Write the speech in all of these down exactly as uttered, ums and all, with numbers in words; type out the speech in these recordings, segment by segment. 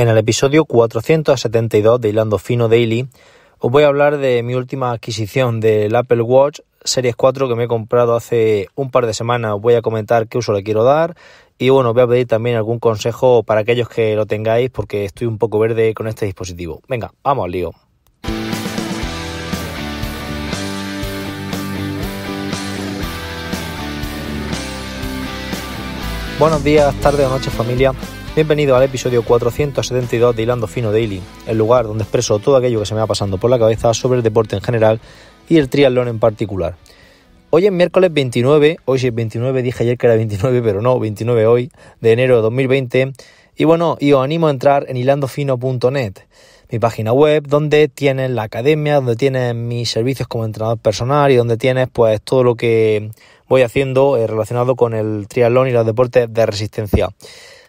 En el episodio cuatrocientos setenta y dos de Hilando Fino Daily os voy a hablar de mi última adquisición del Apple Watch Series cuatro que me he comprado hace un par de semanas. Os voy a comentar qué uso le quiero dar y bueno, voy a pedir también algún consejo para aquellos que lo tengáis porque estoy un poco verde con este dispositivo. Venga, vamos al lío. Buenos días, tardes o noches familia. Bienvenido al episodio cuatrocientos setenta y dos de Hilando Fino Daily, el lugar donde expreso todo aquello que se me va pasando por la cabeza sobre el deporte en general y el triatlón en particular. Hoy es miércoles veintinueve, hoy sí es veintinueve, dije ayer que era veintinueve, pero no, veintinueve hoy, de enero de dos mil veinte. Y bueno, y os animo a entrar en hilando fino punto net, mi página web, donde tienes la academia, donde tienes mis servicios como entrenador personal y donde tienes pues todo lo que voy haciendo relacionado con el triatlón y los deportes de resistencia.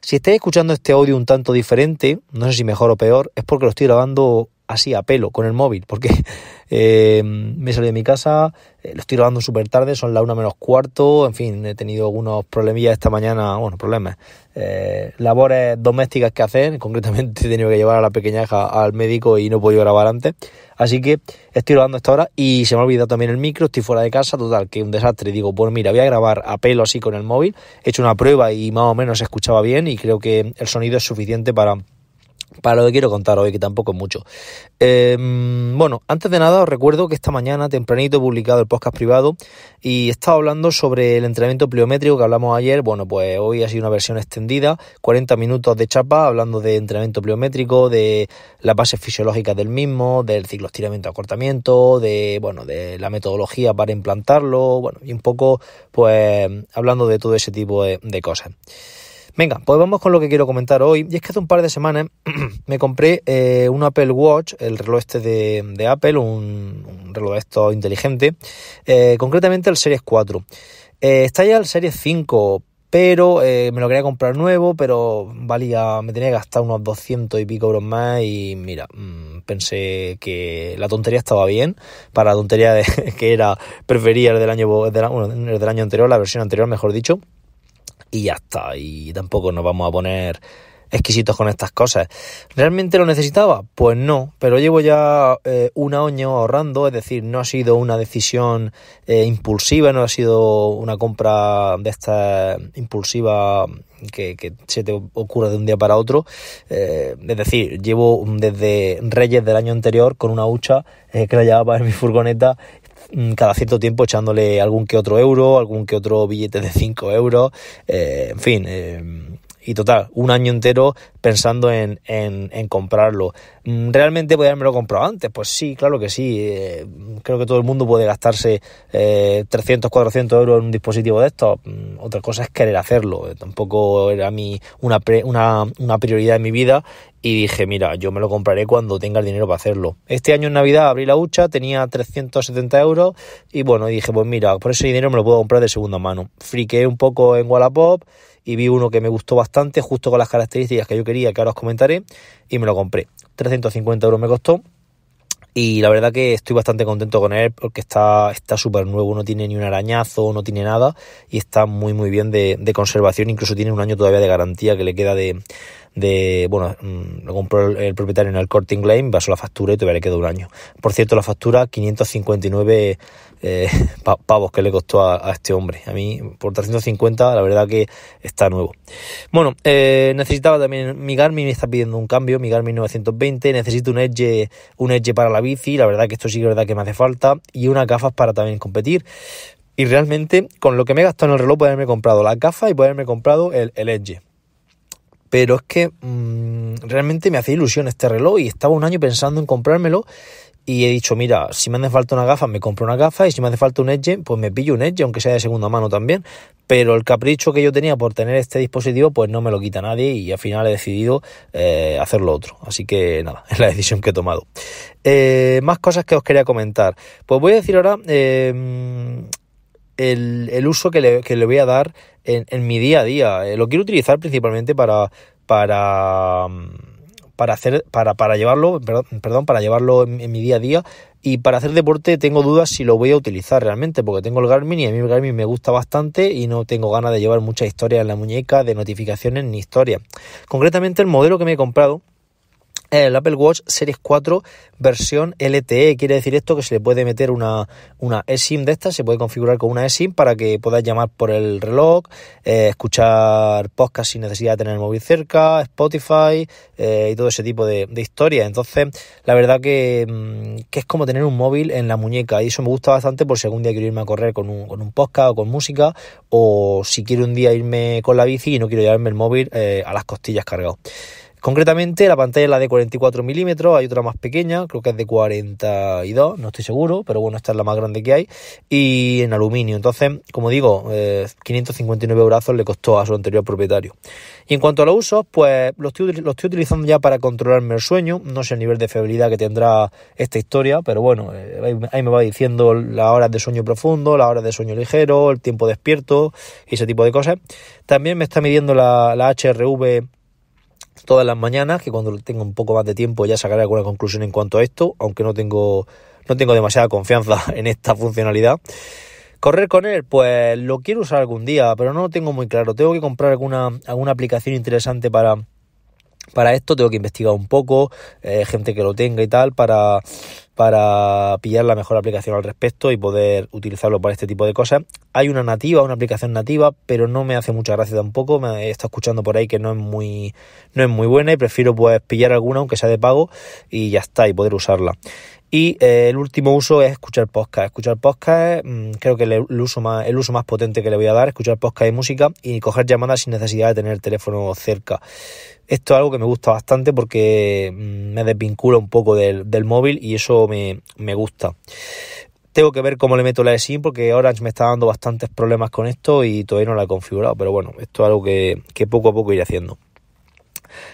Si estáis escuchando este audio un tanto diferente, no sé si mejor o peor, es porque lo estoy grabando así a pelo, con el móvil, porque eh, me he salido de mi casa, eh, lo estoy grabando súper tarde, son las una menos cuarto, en fin, he tenido algunos problemillas esta mañana, bueno, problemas, eh, labores domésticas que hacer, concretamente he tenido que llevar a la pequeñaja al médico y no he podido grabar antes, así que estoy grabando a esta hora y se me ha olvidado también el micro, estoy fuera de casa, total, que un desastre, digo, pues mira, voy a grabar a pelo así con el móvil, he hecho una prueba y más o menos se escuchaba bien y creo que el sonido es suficiente para... para lo que quiero contar hoy, que tampoco es mucho. Eh, bueno, antes de nada os recuerdo que esta mañana tempranito he publicado el podcast privado y he estado hablando sobre el entrenamiento pliométrico que hablamos ayer. Bueno, pues hoy ha sido una versión extendida, cuarenta minutos de chapa hablando de entrenamiento pliométrico, de las bases fisiológicas del mismo, del ciclo estiramiento-acortamiento, de bueno, de la metodología para implantarlo, bueno, y un poco pues hablando de todo ese tipo de, de cosas. Venga, pues vamos con lo que quiero comentar hoy. Y es que hace un par de semanas me compré eh, un Apple Watch, el reloj este de, de Apple, un, un reloj esto inteligente, eh, concretamente el Series cuatro. Eh, está ya el Series cinco, pero eh, me lo quería comprar nuevo, pero valía, me tenía que gastar unos doscientos y pico euros más y mira, mmm, pensé que la tontería estaba bien, para la tontería de, que era, prefería el del año, de la, bueno, el del año anterior, la versión anterior mejor dicho. Y ya está, y tampoco nos vamos a poner exquisitos con estas cosas. ¿Realmente lo necesitaba? Pues no, pero llevo ya eh, un año ahorrando, es decir, no ha sido una decisión eh, impulsiva, no ha sido una compra de esta impulsiva que, que se te ocurra de un día para otro. Eh, es decir, llevo desde Reyes del año anterior con una hucha eh, que la llevaba en mi furgoneta, cada cierto tiempo echándole algún que otro euro, algún que otro billete de cinco euros, eh, en fin, eh, y total, un año entero pensando en, en, en comprarlo. ¿Realmente podría haberme lo comprado antes? Pues sí, claro que sí, eh, creo que todo el mundo puede gastarse eh, trescientos, cuatrocientos euros en un dispositivo de estos, otra cosa es querer hacerlo, tampoco era mi, una, pre, una, una prioridad en mi vida. Y dije, mira, yo me lo compraré cuando tenga el dinero para hacerlo. Este año en Navidad abrí la hucha, tenía trescientos setenta euros y bueno, dije, pues mira, por ese dinero me lo puedo comprar de segunda mano. Friqué un poco en Wallapop y vi uno que me gustó bastante, justo con las características que yo quería, que ahora os comentaré, y me lo compré. trescientos cincuenta euros me costó. Y la verdad que estoy bastante contento con él porque está está súper nuevo, no tiene ni un arañazo, no tiene nada y está muy muy bien de, de conservación, incluso tiene un año todavía de garantía que le queda de, de bueno, lo compró el, el propietario en el Corte Inglés, pasó la factura y todavía le queda un año. Por cierto, la factura quinientos cincuenta y nueve eh, pavos que le costó a, a este hombre, a mí por trescientos cincuenta, la verdad que está nuevo. Bueno, eh, necesitaba también, mi Garmin me está pidiendo un cambio, mi Garmin novecientos veinte, necesito un Edge, un Edge para la bici, la verdad que esto sí que es verdad que me hace falta, y unas gafas para también competir. Y realmente con lo que me he gastado en el reloj puedo haberme comprado las gafas y puedo haberme comprado el, el Edge, pero es que mmm, realmente me hacía ilusión este reloj y estaba un año pensando en comprármelo y he dicho, mira, si me hace falta una gafa me compro una gafa y si me hace falta un Edge pues me pillo un Edge, aunque sea de segunda mano también, pero el capricho que yo tenía por tener este dispositivo pues no me lo quita nadie y al final he decidido eh, hacer lo otro, así que nada, es la decisión que he tomado. Eh, más cosas que os quería comentar, pues voy a decir ahora eh, el, el uso que le, que le voy a dar en, en mi día a día. Eh, lo quiero utilizar principalmente para para para hacer para para llevarlo perdón para llevarlo en, en mi día a día. Y para hacer deporte tengo dudas si lo voy a utilizar realmente, porque tengo el Garmin y a mí el Garmin me gusta bastante y no tengo ganas de llevar muchas historias en la muñeca, de notificaciones ni historias. Concretamente el modelo que me he comprado el Apple Watch Series cuatro versión L T E. Quiere decir esto que se le puede meter una, una eSIM de estas, se puede configurar con una eSIM para que puedas llamar por el reloj, eh, escuchar podcast sin necesidad de tener el móvil cerca, Spotify eh, y todo ese tipo de, de historias. Entonces, la verdad que, que es como tener un móvil en la muñeca, y eso me gusta bastante por si algún día quiero irme a correr con un, con un podcast o con música, o si quiero un día irme con la bici y no quiero llevarme el móvil eh, a las costillas cargado. Concretamente, la pantalla es la de cuarenta y cuatro milímetros, hay otra más pequeña, creo que es de cuarenta y dos, no estoy seguro, pero bueno, esta es la más grande que hay, y en aluminio. Entonces, como digo, eh, quinientos cincuenta y nueve eurazos le costó a su anterior propietario. Y en cuanto a los usos, pues lo estoy, lo estoy utilizando ya para controlarme el sueño. No sé el nivel de fiabilidad que tendrá esta historia, pero bueno, eh, ahí, ahí me va diciendo las horas de sueño profundo, las horas de sueño ligero, el tiempo despierto y ese tipo de cosas. También me está midiendo la, la H R V todas las mañanas, que cuando tenga un poco más de tiempo ya sacaré alguna conclusión en cuanto a esto, aunque no tengo, no tengo demasiada confianza en esta funcionalidad. Correr con él, pues lo quiero usar algún día, pero no lo tengo muy claro. Tengo que comprar alguna, alguna aplicación interesante para, para esto, tengo que investigar un poco, eh, gente que lo tenga y tal, para, para pillar la mejor aplicación al respecto y poder utilizarlo para este tipo de cosas. Hay una nativa, una aplicación nativa, pero no me hace mucha gracia tampoco. Me he estado escuchando por ahí que no es muy, no es muy buena, y prefiero pues pillar alguna, aunque sea de pago, y ya está, y poder usarla. Y eh, el último uso es escuchar podcast. Escuchar podcast, mmm, creo que el, el, uso más, el uso más potente que le voy a dar, escuchar podcast y música, y coger llamadas sin necesidad de tener el teléfono cerca. Esto es algo que me gusta bastante porque mmm, me desvincula un poco del, del móvil, y eso me, me gusta. Tengo que ver cómo le meto la eSIM, porque Orange me está dando bastantes problemas con esto y todavía no la he configurado, pero bueno, esto es algo que, que poco a poco iré haciendo.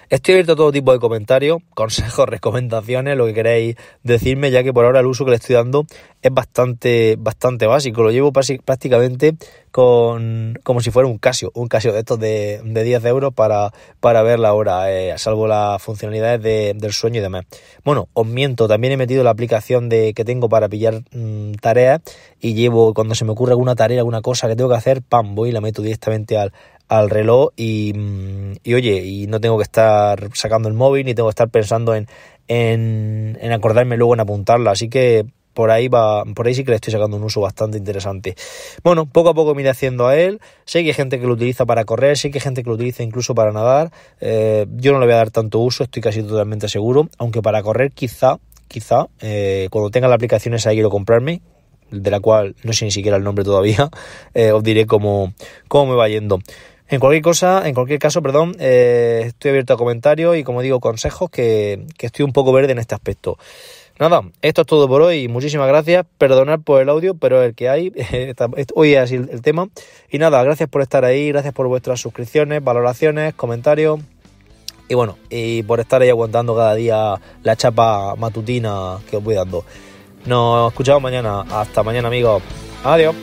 Estoy abierto a todo tipo de comentarios, consejos, recomendaciones, lo que queráis decirme, ya que por ahora el uso que le estoy dando es bastante, bastante básico. Lo llevo prácticamente con, como si fuera un Casio, un Casio de estos de, de diez euros para, para ver la hora, eh, salvo las funcionalidades de, del sueño y demás. Bueno, os miento, también he metido la aplicación de, que tengo para pillar mmm, tareas, y llevo, cuando se me ocurre alguna tarea, alguna cosa que tengo que hacer, pam, voy y la meto directamente al... al reloj y, y oye, y no tengo que estar sacando el móvil ni tengo que estar pensando en, en, en acordarme luego en apuntarla, así que por ahí va, por ahí sí que le estoy sacando un uso bastante interesante. Bueno, poco a poco me iré haciendo a él. Sé que hay gente que lo utiliza para correr, sé que hay gente que lo utiliza incluso para nadar. Eh, yo no le voy a dar tanto uso, estoy casi totalmente seguro, aunque para correr quizá, quizá, eh, cuando tenga la aplicación esa quiero comprarme, de la cual no sé ni siquiera el nombre todavía, eh, os diré cómo, cómo me va yendo. En cualquier cosa, en cualquier caso, perdón, eh, estoy abierto a comentarios y, como digo, consejos, que, que estoy un poco verde en este aspecto. Nada, esto es todo por hoy. Muchísimas gracias. Perdonad por el audio, pero el que hay, hoy es así el tema. Y nada, gracias por estar ahí, gracias por vuestras suscripciones, valoraciones, comentarios. Y bueno, y por estar ahí aguantando cada día la chapa matutina que os voy dando. Nos escuchamos mañana. Hasta mañana, amigos. Adiós.